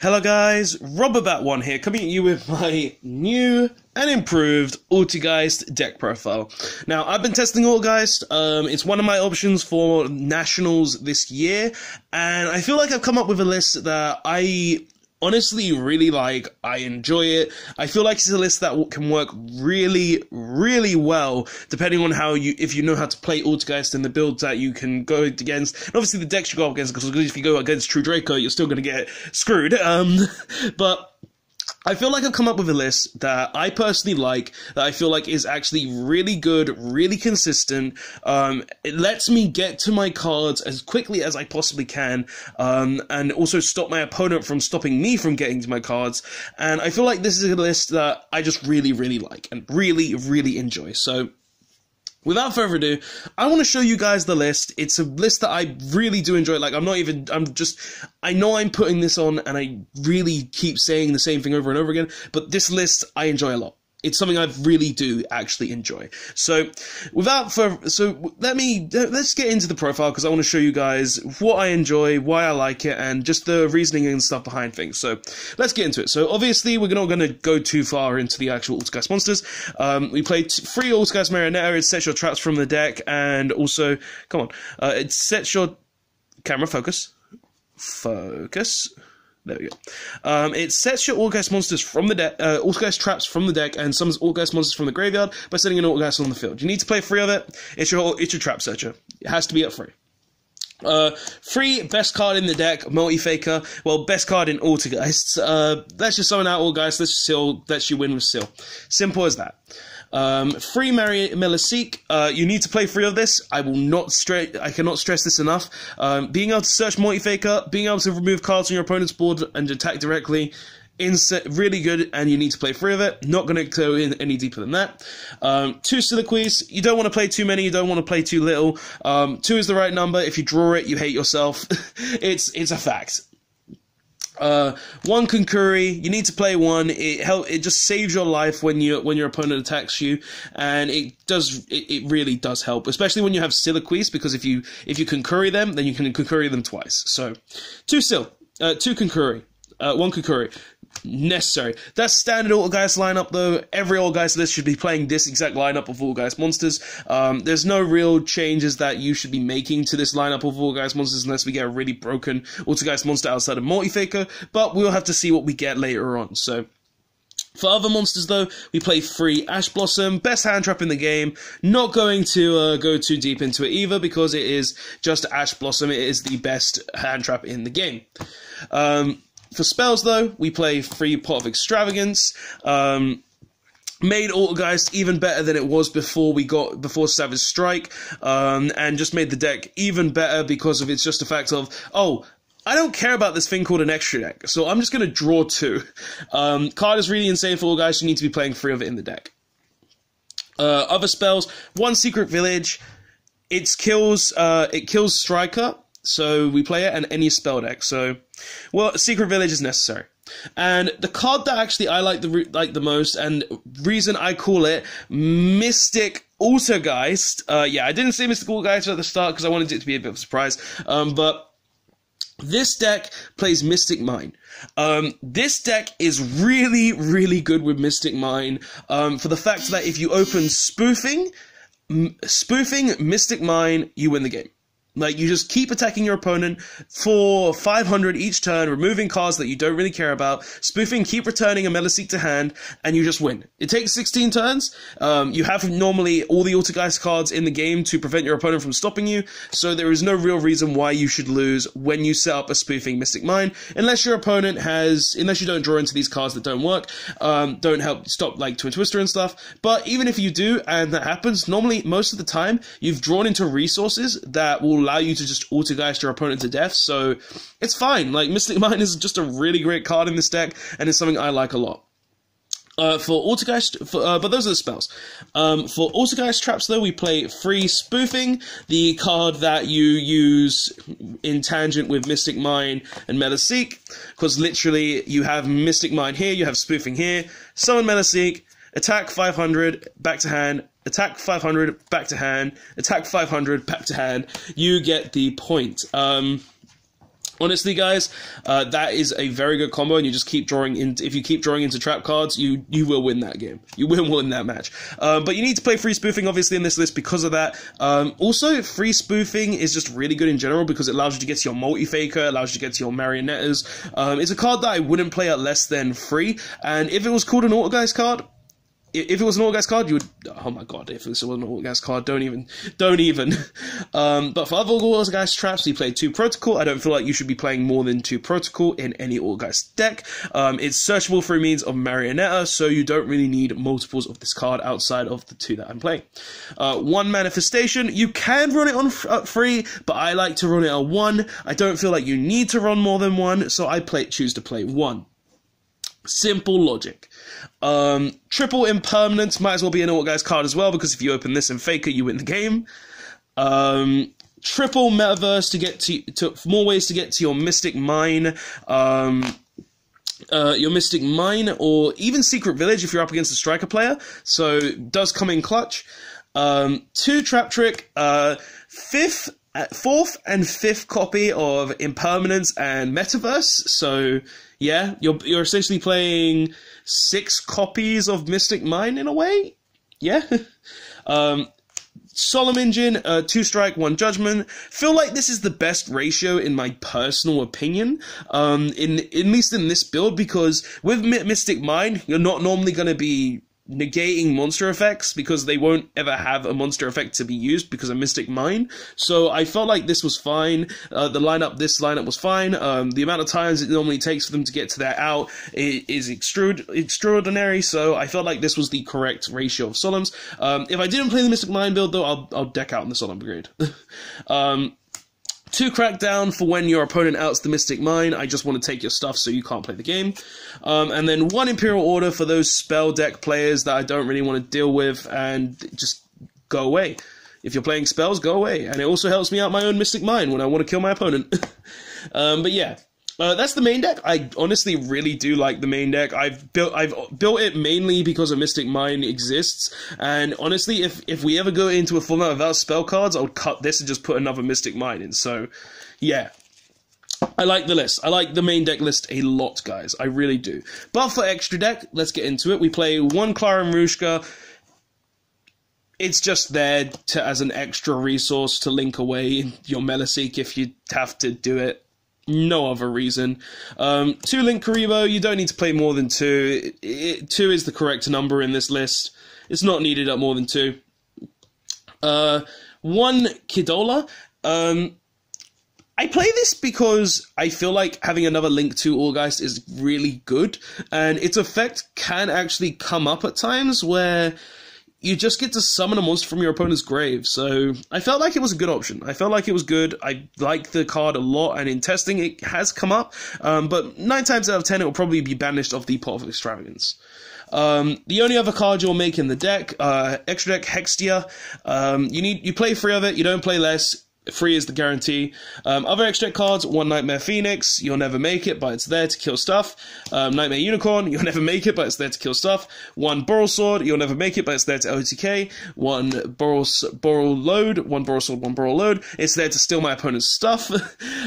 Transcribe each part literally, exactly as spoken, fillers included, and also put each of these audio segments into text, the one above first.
Hello guys, Robertbat one here, coming at you with my new and improved Altergeist deck profile. Now, I've been testing Altergeist, um, it's one of my options for Nationals this year, and I feel like I've come up with a list that I honestly really like. I enjoy it. I feel like it's a list that can work really, really well, depending on how you, if you know how to play Altergeist and the builds that you can go against, and obviously the decks you go against, because if you go against True Draco, you're still going to get screwed, um, but I feel like I've come up with a list that I personally like, that I feel like is actually really good, really consistent. Um, it lets me get to my cards as quickly as I possibly can, um, and also stop my opponent from stopping me from getting to my cards. And I feel like this is a list that I just really, really like and really, really enjoy. So without further ado, I want to show you guys the list. It's a list that I really do enjoy. Like, I'm not even, I'm just, I know I'm putting this on and I really keep saying the same thing over and over again, but this list I enjoy a lot. It's something I really do actually enjoy. So without further, so let me, let's get into the profile, because I want to show you guys what I enjoy, why I like it, and just the reasoning and stuff behind things. So let's get into it. So obviously we're not going to go too far into the actual Altergeist monsters. Um, we played three Altergeist Marinetta. It sets your traps from the deck, and also, come on, uh, it sets your camera, focus, focus. There we go. Um, it sets your Altergeist monsters from the deck, uh, Altergeist traps from the deck, and summons Altergeist monsters from the graveyard by setting an Altergeist on the field. You need to play three of it. It's your it's your trap searcher. It has to be at three. Uh, three best card in the deck, Multifaker. Well, best card in Altergeists. Uh, let's just summon out Altergeist. Let's seal. Let's you win with seal. Simple as that. Um, free Marion Melisseek. Uh, you need to play free of this. I will not straight. I cannot stress this enough. Um, being able to search Multifaker, being able to remove cards from your opponent's board and attack directly, inset really good, and you need to play free of it. Not going to go in any deeper than that. Um, two Siloquis. You don't want to play too many. You don't want to play too little. Um, two is the right number. If you draw it, you hate yourself. it's it's a fact. Uh, one Kunquery, you need to play one. It help. It just saves your life when you when your opponent attacks you, and it does. It, it really does help, especially when you have Siloquis, because if you if you Kunquery them, then you can Kunquery them twice. So, two Sil, uh, two Kunquery, uh, one Kunquery. Necessary. That's standard Altergeist lineup, though. Every Altergeist list should be playing this exact lineup of Altergeist monsters. Um, there's no real changes that you should be making to this lineup of Altergeist monsters unless we get a really broken Altergeist monster outside of Multifaker, but we'll have to see what we get later on. So, for other monsters, though, we play free Ash Blossom, best hand trap in the game. Not going to uh, go too deep into it either, because it is just Ash Blossom. It is the best hand trap in the game. Um, For spells, though, we play free Pot of Extravagance. Um, made Altergeist even better than it was before we got before Savage Strike, um, and just made the deck even better because of it's just a fact of, oh, I don't care about this thing called an extra deck, so I'm just going to draw two. Um, card is really insane for Altergeist. You need to be playing three of it in the deck. Uh, other spells, one Secret Village. It kills. Uh, it kills Striker. So we play it and any spell deck. So, well, Secret Village is necessary. And the card that actually I like the like the most, and reason I call it Mystic Altergeist. Uh, yeah, I didn't say Mystic Altergeist at the start because I wanted it to be a bit of a surprise. Um, but this deck plays Mystic Mine. Um, this deck is really, really good with Mystic Mine, um, for the fact that if you open Spoofing, m Spoofing Mystic Mine, you win the game. Like, you just keep attacking your opponent for five hundred each turn, removing cards that you don't really care about, spoofing, keep returning a Metaseek to hand, and you just win. It takes sixteen turns. Um, you have normally all the Altergeist cards in the game to prevent your opponent from stopping you, so there is no real reason why you should lose when you set up a Spoofing Mystic Mine, unless your opponent has, unless you don't draw into these cards that don't work, um, don't help stop, like, Twin Twister and stuff. But even if you do, and that happens, normally, most of the time, you've drawn into resources that will allow you to just Altergeist your opponent to death, so it's fine. Like, Mystic Mine is just a really great card in this deck, and it's something I like a lot. Uh, for Altergeist, for, uh, but those are the spells. Um, for Altergeist traps, though, we play free Spoofing, the card that you use in tangent with Mystic Mine and MetaSeek, because literally you have Mystic Mine here, you have Spoofing here, summon MetaSeek, attack five hundred, back to hand, attack five hundred, back to hand, attack five hundred, back to hand. You get the point. Um, Honestly, guys, uh, that is a very good combo, and you just keep drawing in. If you keep drawing into trap cards, you you will win that game. You will win that match. Um, but you need to play free spoofing, obviously, in this list because of that. Um, also, free spoofing is just really good in general because it allows you to get to your Multifaker, allows you to get to your Marionetters. Um, it's a card that I wouldn't play at less than free, and if it was called an Altergeist card, if it was an Altergeist card, you would... Oh my god, if it was an Altergeist card, don't even... Don't even. Um, but for other Altergeist traps, you play two Protocol. I don't feel like you should be playing more than two Protocol in any Altergeist deck. Um, it's searchable through means of Marionetta, so you don't really need multiples of this card outside of the two that I'm playing. Uh, one Manifestation. You can run it on at three, but I like to run it at one. I don't feel like you need to run more than one, so I play choose to play one. Simple logic. Um, triple Impermanence might as well be an Altergeist card as well, because if you open this in Faker, you win the game. Um, triple Metaverse to get to, to more ways to get to your Mystic Mine, um, uh, your Mystic Mine, or even Secret Village if you're up against a Striker player. So it does come in clutch. Um, two Trap Trick. Uh, fifth, fourth, and fifth copy of Impermanence and Metaverse. So. Yeah, you're you're essentially playing six copies of Mystic Mine in a way. Yeah. um, Solemn Engine, uh, two strike, one judgment. Feel like this is the best ratio in my personal opinion. Um, in at least in this build, because with My Mystic Mine, you're not normally going to be negating monster effects because they won't ever have a monster effect to be used because of Mystic Mine. So I felt like this was fine. Uh, the lineup, this lineup was fine. Um, the amount of times it normally takes for them to get to that out is extraordinary. So I felt like this was the correct ratio of Solemns. Um, if I didn't play the Mystic Mine build though, I'll, I'll deck out in the Solemn Brigade. um, Two Crackdown for when your opponent outs the Mystic Mine. I just want to take your stuff so you can't play the game. Um, and then one Imperial Order for those spell deck players that I don't really want to deal with and just go away. If you're playing spells, go away. And it also helps me out my own Mystic Mine when I want to kill my opponent. um, but yeah. Uh, that's the main deck. I honestly really do like the main deck. I've built I've built it mainly because a Mystic Mine exists, and honestly, if if we ever go into a format without spell cards, I'll cut this and just put another Mystic Mine in. So, yeah. I like the list. I like the main deck list a lot, guys. I really do. But for extra deck, let's get into it. We play one Clarim Rushka. It's just there to, as an extra resource to link away your Melisseek if you have to do it. No other reason. Um, two Linkuriboh, you don't need to play more than two. It, it, two is the correct number in this list. It's not needed at more than two. Uh, one Kidola. Um, I play this because I feel like having another link to Altergeist is really good, and its effect can actually come up at times where you just get to summon a monster from your opponent's grave. So I felt like it was a good option. I felt like it was good. I like the card a lot, and in testing it has come up. Um, but nine times out of ten, it will probably be banished off the Pot of Extravagance. Um, the only other card you'll make in the deck, uh, extra deck Hextia. Um, you need you play three of it. You don't play less. Free is the guarantee. Um, other extra cards, one Nightmare Phoenix, you'll never make it, but it's there to kill stuff. Um, Nightmare Unicorn, you'll never make it, but it's there to kill stuff. One Borrelsword, you'll never make it, but it's there to O T K. One Borreload, one Borrelsword, one Borreload, it's there to steal my opponent's stuff.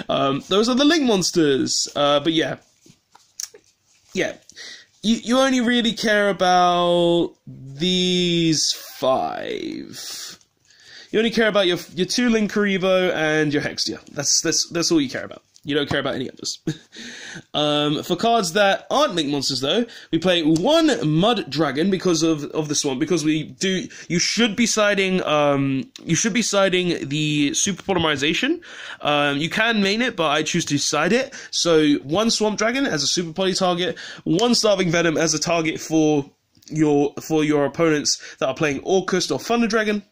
um, those are the Link monsters. Uh, but yeah. Yeah. You, you only really care about these five. You only care about your your two Linkuriboh and your Hextia. That's that's that's all you care about. You don't care about any others. um, for cards that aren't Link monsters, though, we play one Mudragon because of of the swamp. Because we do, you should be siding. Um, you should be siding the Super Polymerization. Um, you can main it, but I choose to side it. So one Swamp Dragon as a Super Poly target, one Starving Venom as a target for your for your opponents that are playing Orcust or Thunder Dragon.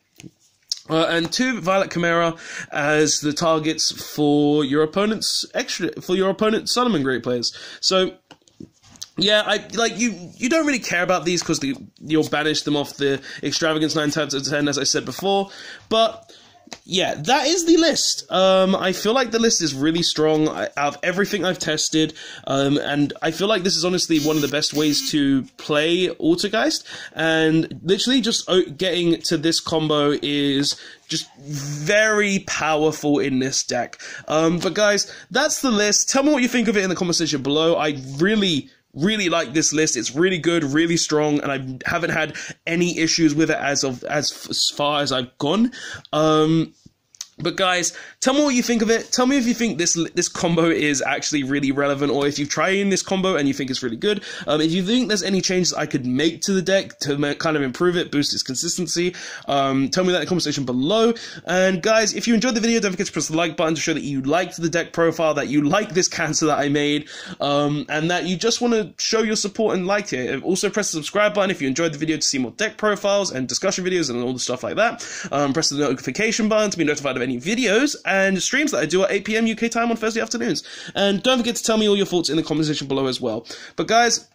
Uh, and two Violet Chimera as the targets for your opponent's extra for your opponent's Solomon Great players. So yeah, I like you. You don't really care about these because the, you'll banish them off the Extravagance nine times out of ten, as I said before. But yeah, that is the list. Um, I feel like the list is really strong out of everything I've tested, um, and I feel like this is honestly one of the best ways to play Altergeist, and literally just getting to this combo is just very powerful in this deck. Um, but guys, that's the list. Tell me what you think of it in the comment section below. I really... really like this list. It's really good, really strong, and I haven't had any issues with it as of as, as far as I've gone. Um, but guys, tell me what you think of it. Tell me if you think this this combo is actually really relevant, or if you've tried in this combo and you think it's really good. Um, if you think there's any changes I could make to the deck to kind of improve it, boost its consistency, um, tell me that in the comment section below. And guys, if you enjoyed the video, don't forget to press the like button to show that you liked the deck profile, that you like this cancel that I made, um, and that you just want to show your support and like it. Also, press the subscribe button if you enjoyed the video to see more deck profiles and discussion videos and all the stuff like that. Um, press the notification button to be notified of any videos and streams that I do at eight p m U K time on Thursday afternoons. And don't forget to tell me all your thoughts in the comment section below as well. But guys,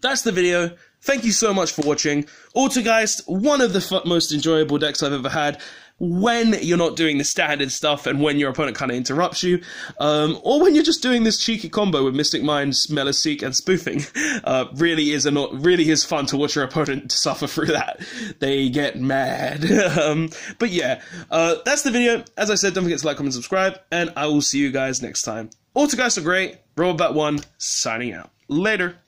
that's the video. Thank you so much for watching. Altergeist, one of the most enjoyable decks I've ever had when you're not doing the standard stuff and when your opponent kind of interrupts you, um, or when you're just doing this cheeky combo with Mystic Mine, Melisseek, and Spoofing. Uh, really is a not, really is fun to watch your opponent suffer through that. They get mad. um, but yeah, uh, that's the video. As I said, don't forget to like, comment, subscribe, and I will see you guys next time. Altergeists are great. Robertbat one signing out. Later.